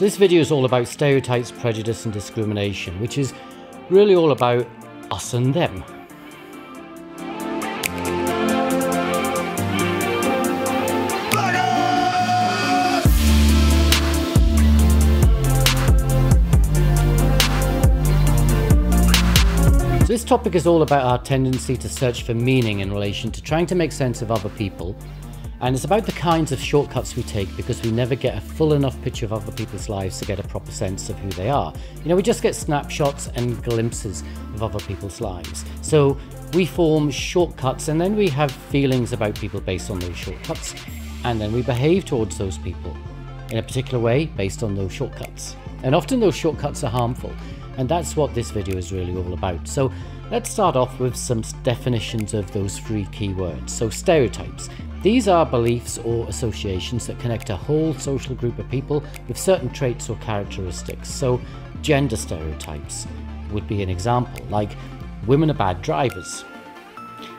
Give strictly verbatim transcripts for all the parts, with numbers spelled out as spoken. So this video is all about stereotypes, prejudice and discrimination, which is really all about us and them. So this topic is all about our tendency to search for meaning in relation to trying to make sense of other people, and it's about the kinds of shortcuts we take because we never get a full enough picture of other people's lives to get a proper sense of who they are. You know, we just get snapshots and glimpses of other people's lives. So we form shortcuts and then we have feelings about people based on those shortcuts, and then we behave towards those people in a particular way based on those shortcuts. And often those shortcuts are harmful. And that's what this video is really all about. So let's start off with some definitions of those three key words. So stereotypes. These are beliefs or associations that connect a whole social group of people with certain traits or characteristics. So gender stereotypes would be an example, like women are bad drivers.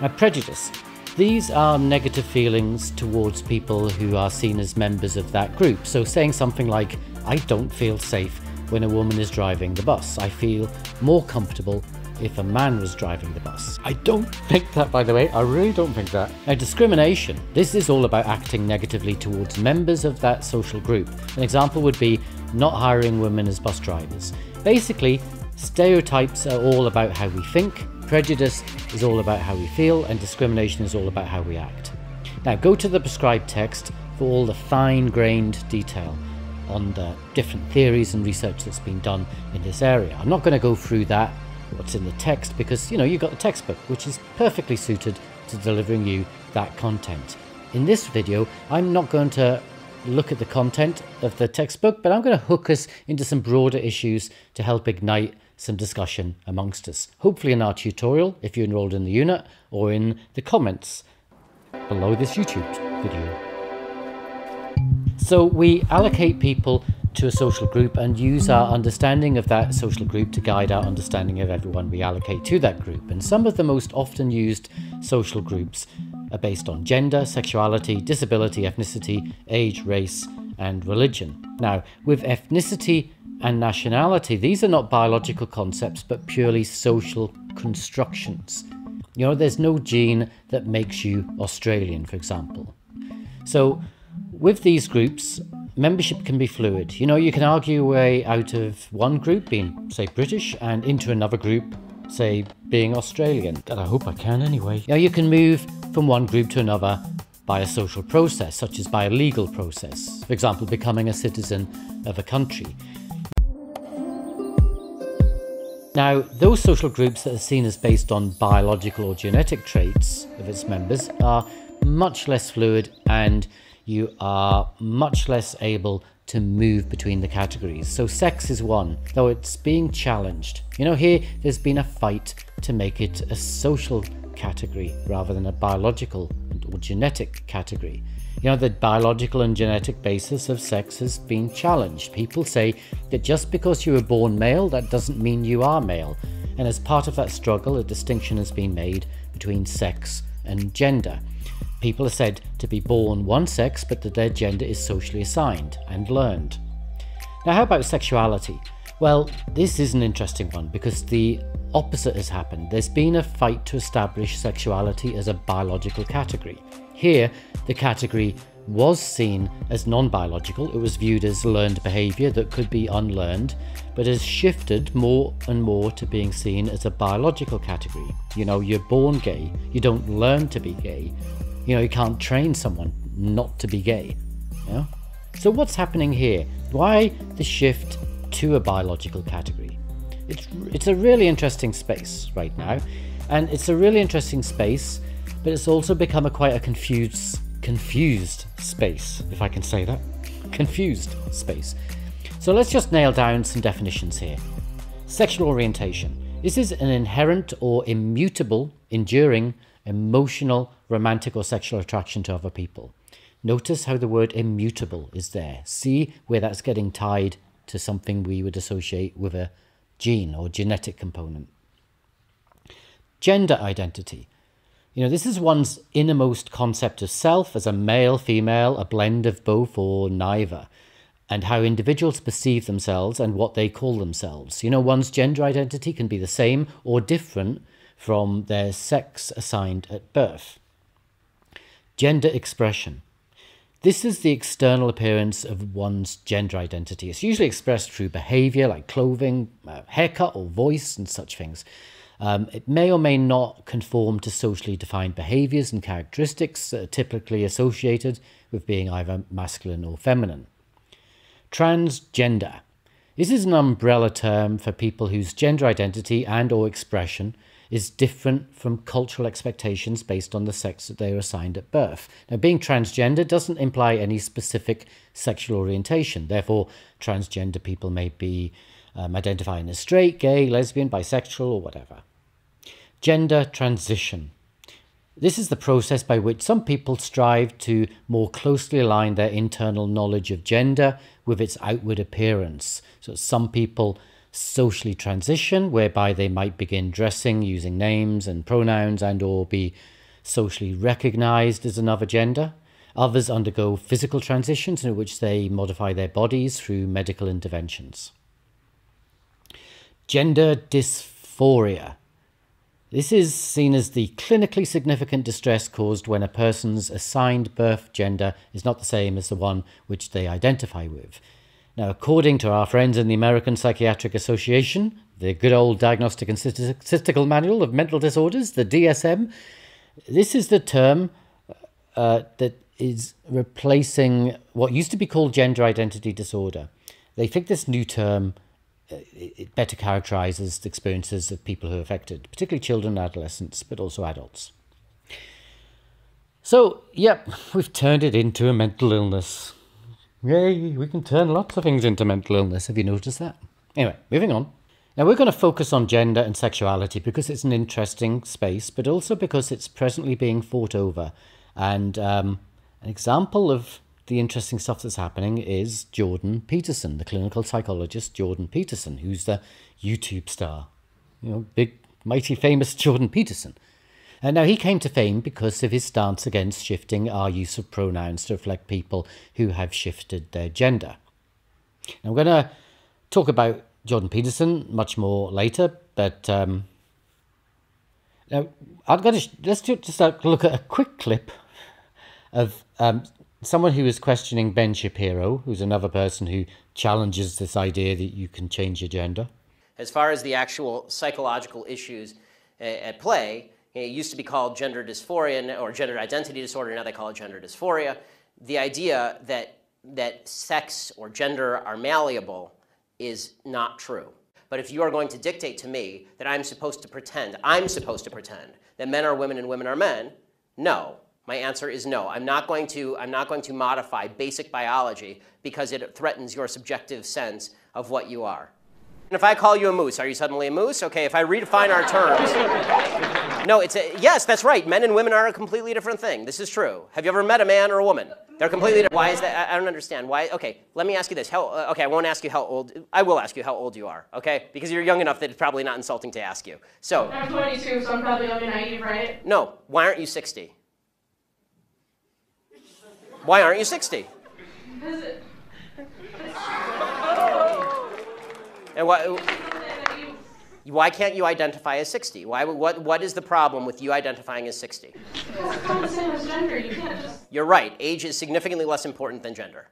Now prejudice. These are negative feelings towards people who are seen as members of that group. So saying something like, I don't feel safe when a woman is driving the bus. I feel more comfortable if a man was driving the bus. I don't think that, by the way, I really don't think that. Now, discrimination. This is all about acting negatively towards members of that social group. An example would be not hiring women as bus drivers. Basically, stereotypes are all about how we think, prejudice is all about how we feel, and discrimination is all about how we act. Now, go to the prescribed text for all the fine-grained detail on the different theories and research that's been done in this area. I'm not going to go through that, what's in the text, because you know, you've got the textbook, which is perfectly suited to delivering you that content. In this video, I'm not going to look at the content of the textbook, but I'm going to hook us into some broader issues to help ignite some discussion amongst us, hopefully in our tutorial, if you enrolled in the unit, or in the comments below this YouTube video. So we allocate people to a social group and use our understanding of that social group to guide our understanding of everyone we allocate to that group. And some of the most often used social groups are based on gender, sexuality, disability, ethnicity, age, race, and religion. Now, with ethnicity and nationality, these are not biological concepts, but purely social constructions. You know, there's no gene that makes you Australian, for example. So with these groups, membership can be fluid. You know, you can argue your way out of one group being, say, British, and into another group, say, being Australian. God, I hope I can anyway. Now, you can move from one group to another by a social process, such as by a legal process. For example, becoming a citizen of a country. Now, those social groups that are seen as based on biological or genetic traits of its members are much less fluid, and you are much less able to move between the categories. So sex is one, though it's being challenged. You know, here there's been a fight to make it a social category rather than a biological or genetic category. You know, the biological and genetic basis of sex has been challenged. People say that just because you were born male, that doesn't mean you are male. And as part of that struggle, a distinction has been made between sex and gender. People are said to be born one sex, but that their gender is socially assigned and learned. Now, how about sexuality? Well, this is an interesting one because the opposite has happened. There's been a fight to establish sexuality as a biological category. Here, the category was seen as non-biological. It was viewed as learned behaviour that could be unlearned, but has shifted more and more to being seen as a biological category. You know, you're born gay, you don't learn to be gay. You know, you can't train someone not to be gay. You know? So what's happening here? Why the shift to a biological category? It's, it's a really interesting space right now. And it's a really interesting space, but it's also become a quite a confused, confused space, if I can say that. Confused space. So let's just nail down some definitions here. Sexual orientation. This is an inherent or immutable, enduring, emotional, romantic or sexual attraction to other people. Notice how the word immutable is there. See where that's getting tied to something we would associate with a gene or genetic component. Gender identity. You know, this is one's innermost concept of self as a male, female, a blend of both or neither. and how individuals perceive themselves and what they call themselves. You know, one's gender identity can be the same or different from their sex assigned at birth. Gender expression. This is the external appearance of one's gender identity. It's usually expressed through behavior like clothing, uh, haircut or voice and such things. Um, it may or may not conform to socially defined behaviors and characteristics that are typically associated with being either masculine or feminine. Transgender. This is an umbrella term for people whose gender identity and or expression is different from cultural expectations based on the sex that they are assigned at birth. Now, being transgender doesn't imply any specific sexual orientation. Therefore, transgender people may be um, identifying as straight, gay, lesbian, bisexual, or whatever. Gender transition. This is the process by which some people strive to more closely align their internal knowledge of gender with its outward appearance. So some people socially transition, whereby they might begin dressing using names and pronouns and or be socially recognized as another gender. Others undergo physical transitions in which they modify their bodies through medical interventions. Gender dysphoria. This is seen as the clinically significant distress caused when a person's assigned birth gender is not the same as the one which they identify with. Now, according to our friends in the American Psychiatric Association, the good old Diagnostic and Statistical Manual of Mental Disorders, the D S M, this is the term uh, that is replacing what used to be called gender identity disorder. They think this new term uh, it better characterizes the experiences of people who are affected, particularly children and adolescents, but also adults. So, yep, we've turned it into a mental illness. Yay, we can turn lots of things into mental illness. Have you noticed that? Anyway, moving on. Now we're going to focus on gender and sexuality because it's an interesting space, but also because it's presently being fought over. And um, an example of the interesting stuff that's happening is Jordan Peterson, the clinical psychologist Jordan Peterson, who's the YouTube star. You know, big, mighty famous Jordan Peterson. And now he came to fame because of his stance against shifting our use of pronouns to reflect people who have shifted their gender. Now, I'm going to talk about Jordan Peterson much more later, but um, now I'm going to let's do, just look at a quick clip of um, someone who is questioning Ben Shapiro, who's another person who challenges this idea that you can change your gender. As far as the actual psychological issues at play. It used to be called gender dysphoria or gender identity disorder, now they call it gender dysphoria. The idea that, that sex or gender are malleable is not true. But if you are going to dictate to me that I'm supposed to pretend, I'm supposed to pretend that men are women and women are men, no. My answer is no. I'm not going to, I'm not going to modify basic biology because it threatens your subjective sense of what you are. And if I call you a moose, are you suddenly a moose? Okay, if I redefine our terms. No, it's a, yes, that's right. Men and women are a completely different thing. This is true. Have you ever met a man or a woman? They're completely different. Why is that? I don't understand. Why? Okay, let me ask you this. How, okay, I won't ask you how old. I will ask you how old you are, okay? Because you're young enough that it's probably not insulting to ask you. So. I'm twenty-two, so I'm probably young and naive, right? No, why aren't you sixty? Why aren't you sixty? Because it. And why, why can't you identify as sixty? Why, what, what is the problem with you identifying as sixty? It's not the same as gender. You can't just... You're right. Age is significantly less important than gender.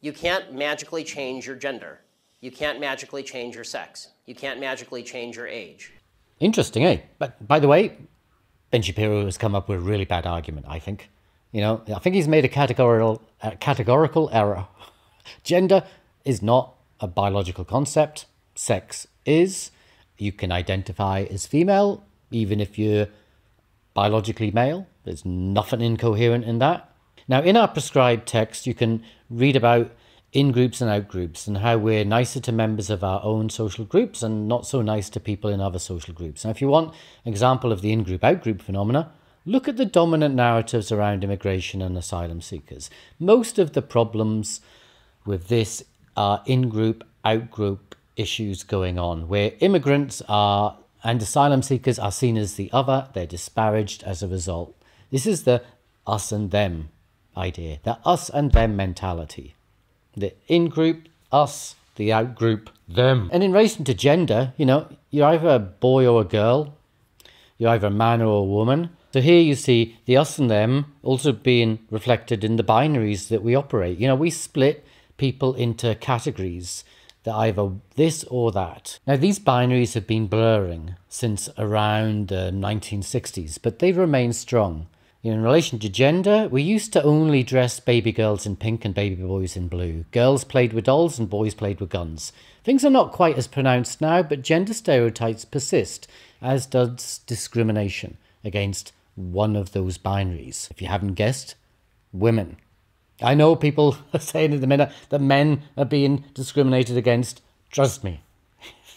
You can't magically change your gender. You can't magically change your sex. You can't magically change your age. Interesting, eh? But by the way, Ben Shapiro has come up with a really bad argument, I think. You know, I think he's made a categorical, uh, categorical error. Gender is not a biological concept. Sex is. You can identify as female, even if you're biologically male. There's nothing incoherent in that. Now, in our prescribed text, you can read about in-groups and out-groups and how we're nicer to members of our own social groups and not so nice to people in other social groups. Now, if you want an example of the in-group, out-group phenomena, look at the dominant narratives around immigration and asylum seekers. Most of the problems with this are in-group, out-group issues going on, where immigrants are and asylum seekers are seen as the other. They're disparaged as a result. This is the us and them idea, the us and them mentality. The in-group, us, the out-group, them. And in relation to gender, you know, you're either a boy or a girl, you're either a man or a woman. So here you see the us and them also being reflected in the binaries that we operate. You know, we split people into categories that either this or that. Now, these binaries have been blurring since around the nineteen sixties, but they remain strong. In relation to gender, we used to only dress baby girls in pink and baby boys in blue. Girls played with dolls and boys played with guns. Things are not quite as pronounced now, but gender stereotypes persist, as does discrimination against one of those binaries. If you haven't guessed, women. I know people are saying at the minute that men are being discriminated against. Trust me.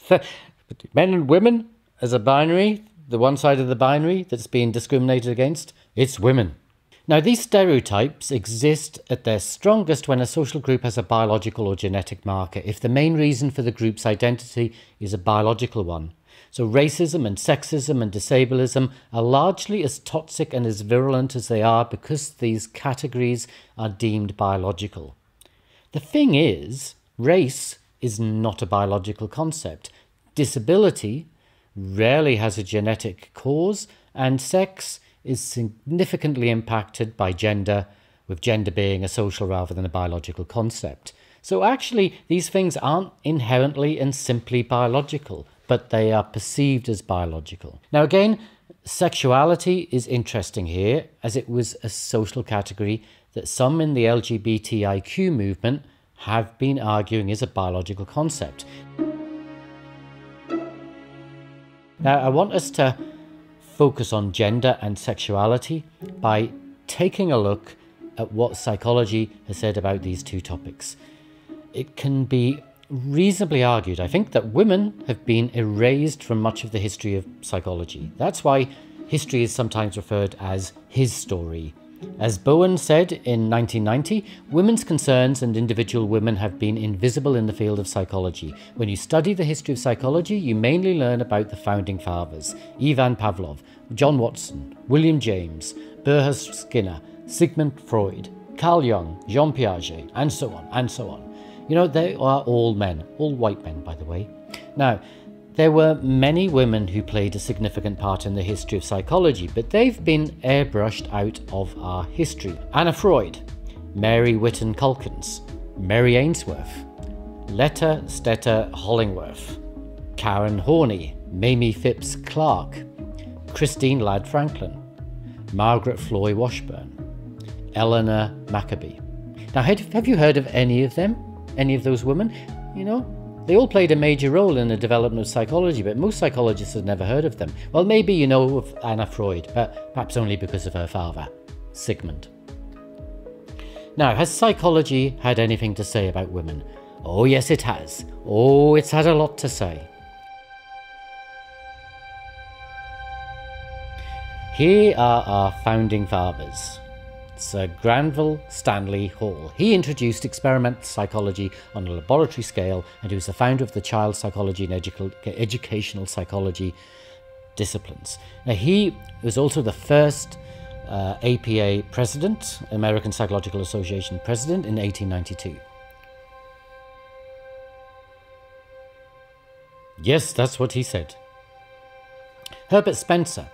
Men and women as a binary, the one side of the binary that's being discriminated against, it's women. Now, these stereotypes exist at their strongest when a social group has a biological or genetic marker, if the main reason for the group's identity is a biological one. So racism and sexism and disableism are largely as toxic and as virulent as they are because these categories are deemed biological. The thing is, race is not a biological concept. Disability rarely has a genetic cause, and sex is significantly impacted by gender, with gender being a social rather than a biological concept. So actually, these things aren't inherently and simply biological, but they are perceived as biological. Now again, sexuality is interesting here, as it was a social category that some in the L G B T I Q movement have been arguing is a biological concept. Now, I want us to focus on gender and sexuality by taking a look at what psychology has said about these two topics. It can be reasonably argued, I think, that women have been erased from much of the history of psychology. That's why history is sometimes referred as his story. As Bowen said in nineteen ninety, women's concerns and individual women have been invisible in the field of psychology. When you study the history of psychology, you mainly learn about the founding fathers, Ivan Pavlov, John Watson, William James, Burrhus Skinner, Sigmund Freud, Carl Jung, Jean Piaget, and so on, and so on. You know, they are all men, all white men, by the way. Now, there were many women who played a significant part in the history of psychology, but they've been airbrushed out of our history. Anna Freud, Mary Whiton Calkins, Mary Ainsworth, Leta Stetter Hollingworth, Karen Horney, Mamie Phipps Clark, Christine Ladd Franklin, Margaret Floyd Washburn, Eleanor Maccoby. Now, have you heard of any of them? Any of those women? You know, they all played a major role in the development of psychology, but most psychologists had never heard of them. Well, maybe you know of Anna Freud, but perhaps only because of her father, Sigmund. Now, has psychology had anything to say about women? Oh yes, it has. Oh, it's had a lot to say. Here are our founding fathers. Sir Granville Stanley Hall. He introduced experimental psychology on a laboratory scale, and he was the founder of the child psychology and edu educational psychology disciplines. Now, he was also the first uh, A P A president, American Psychological Association president, in eighteen ninety-two. Yes, that's what he said. Herbert Spencer.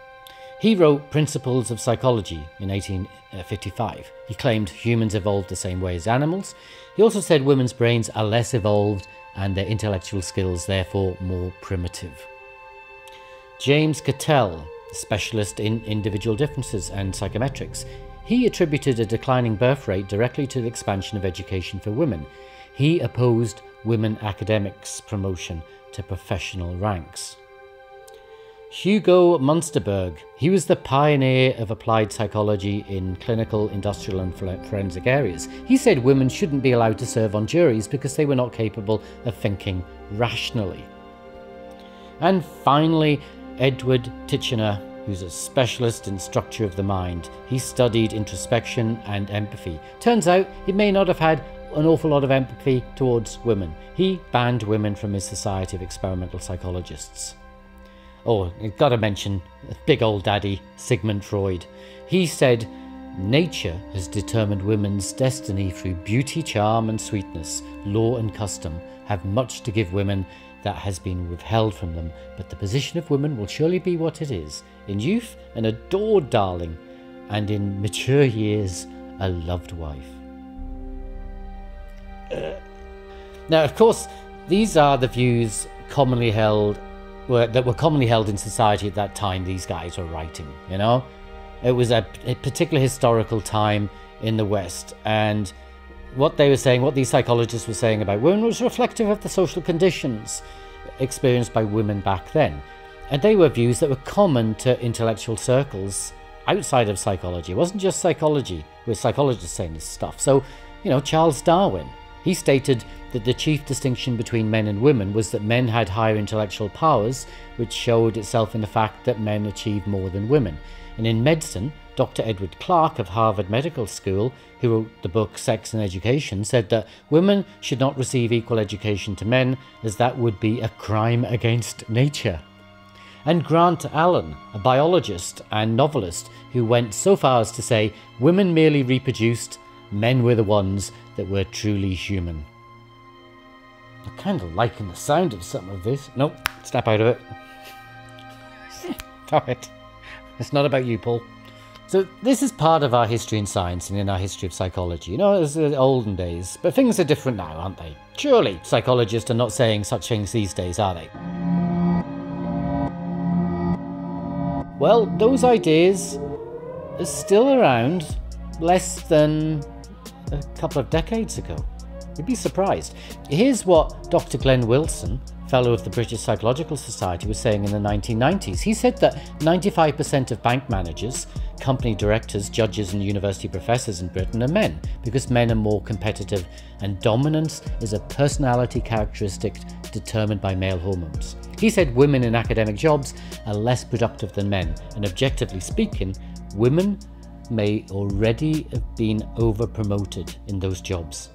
He wrote Principles of Psychology in eighteen fifty-five. He claimed humans evolved the same way as animals. He also said women's brains are less evolved and their intellectual skills therefore more primitive. James Cattell, specialist in individual differences and psychometrics, he attributed a declining birth rate directly to the expansion of education for women. He opposed women academics' promotion to professional ranks. Hugo Munsterberg, he was the pioneer of applied psychology in clinical, industrial and forensic areas. He said women shouldn't be allowed to serve on juries because they were not capable of thinking rationally. And finally, Edward Titchener, who's a specialist in structure of the mind. He studied introspection and empathy. Turns out he may not have had an awful lot of empathy towards women. He banned women from his society of experimental psychologists. Oh, I've got to mention big old daddy, Sigmund Freud. He said Nature has determined women's destiny through beauty, charm and sweetness. Law and custom have much to give women that has been withheld from them, but the position of women will surely be what it is. In youth, an adored darling, and in mature years, a loved wife. Uh. Now, of course, these are the views commonly held, were, that were commonly held in society at that time these guys were writing, you know? It was a, a particular historical time in the West, and what they were saying, what these psychologists were saying about women was reflective of the social conditions experienced by women back then. And they were views that were common to intellectual circles outside of psychology. It wasn't just psychology, it was psychologists saying this stuff. So, you know, Charles Darwin, he stated that the chief distinction between men and women was that men had higher intellectual powers, which showed itself in the fact that men achieved more than women. And in medicine, Doctor Edward Clark of Harvard Medical School, who wrote the book Sex and Education, said that women should not receive equal education to men, as that would be a crime against nature. And Grant Allen, a biologist and novelist, who went so far as to say women merely reproduced, men were the ones that were truly human. I'm kind of liking the sound of some of this. Nope, snap out of it. Stop it. It's not about you, Paul. So this is part of our history in science and in our history of psychology. You know, it's the olden days, but things are different now, aren't they? Surely psychologists are not saying such things these days, are they? Well, those ideas are still around less than a couple of decades ago. You'd be surprised. Here's what Doctor Glenn Wilson, fellow of the British Psychological Society, was saying in the nineteen nineties. He said that ninety-five percent of bank managers, company directors, judges and university professors in Britain are men, because men are more competitive, and dominance is a personality characteristic determined by male hormones. He said women in academic jobs are less productive than men, and objectively speaking, women may already have been over-promoted in those jobs.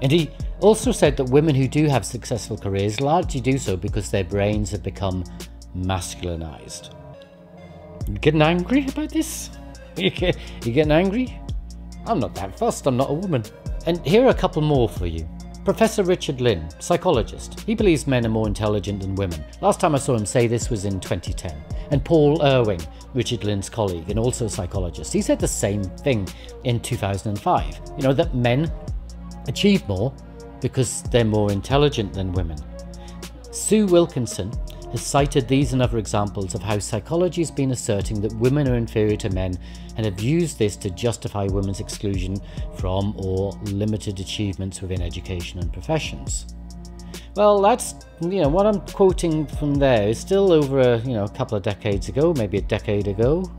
And he also said that women who do have successful careers largely do so because their brains have become masculinized. You getting angry about this? You getting angry? I'm not that fussed, I'm not a woman. And here are a couple more for you. Professor Richard Lynn, psychologist. He believes men are more intelligent than women. Last time I saw him say this was in twenty ten. And Paul Irwin, Richard Lynn's colleague and also a psychologist, he said the same thing in two thousand five. You know, that men achieve more because they're more intelligent than women. Sue Wilkinson has cited these and other examples of how psychology has been asserting that women are inferior to men and have used this to justify women's exclusion from or limited achievements within education and professions. Well, that's, you know, what I'm quoting from there is still over a, you know, a couple of decades ago, maybe a decade ago,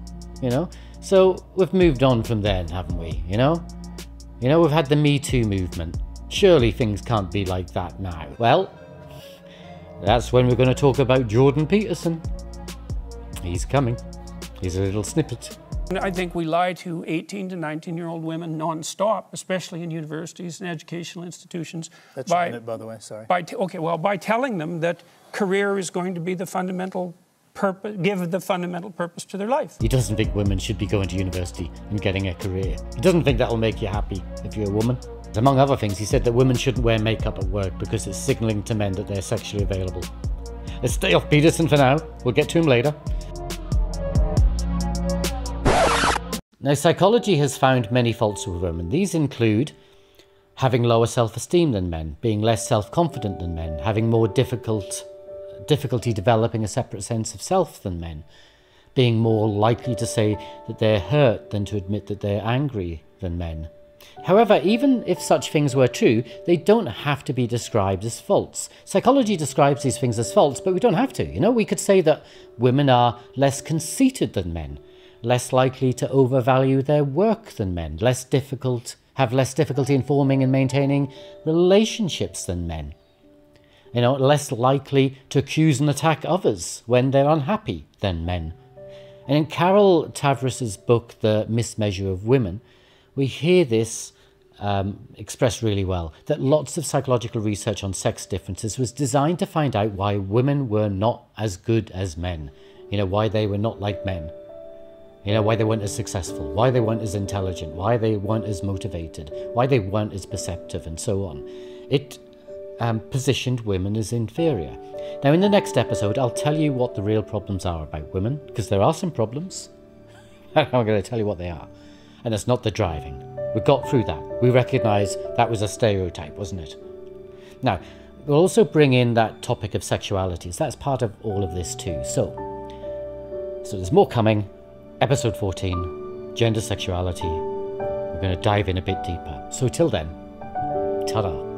you know. So we've moved on from then, haven't we, you know? You know, we've had the Me Too movement. Surely things can't be like that now. Well, that's when we're going to talk about Jordan Peterson. He's coming. Here's a little snippet. I think we lie to eighteen to nineteen-year-old women non-stop, especially in universities and educational institutions. That's by, minute, by the way, sorry. By t okay, well, by telling them that career is going to be the fundamental purpose, give the fundamental purpose to their life. He doesn't think women should be going to university and getting a career. He doesn't think that'll make you happy if you're a woman. Among other things, he said that women shouldn't wear makeup at work because it's signaling to men that they're sexually available. Let's stay off Peterson for now. We'll get to him later. Now, psychology has found many faults with women. These include having lower self-esteem than men, being less self-confident than men, having more difficult difficulty developing a separate sense of self than men, being more likely to say that they're hurt than to admit that they're angry than men. However, even if such things were true, they don't have to be described as faults. Psychology describes these things as faults, but we don't have to. You know, we could say that women are less conceited than men, less likely to overvalue their work than men, less difficult, have less difficulty in forming and maintaining relationships than men. You know, less likely to accuse and attack others when they're unhappy than men. And in Carol Tavris's book, The Mismeasure of Women, we hear this um, expressed really well, that lots of psychological research on sex differences was designed to find out why women were not as good as men, you know, why they were not like men. You know, why they weren't as successful, why they weren't as intelligent, why they weren't as motivated, why they weren't as perceptive, and so on. It um, positioned women as inferior. Now, in the next episode, I'll tell you what the real problems are about women, because there are some problems. I'm going to tell you what they are. And it's not the driving. We got through that. We recognise that was a stereotype, wasn't it? Now, we'll also bring in that topic of sexualities. That's part of all of this too. So, so there's more coming. Episode fourteen, Gender Sexuality. We're going to dive in a bit deeper. So till then, ta-da.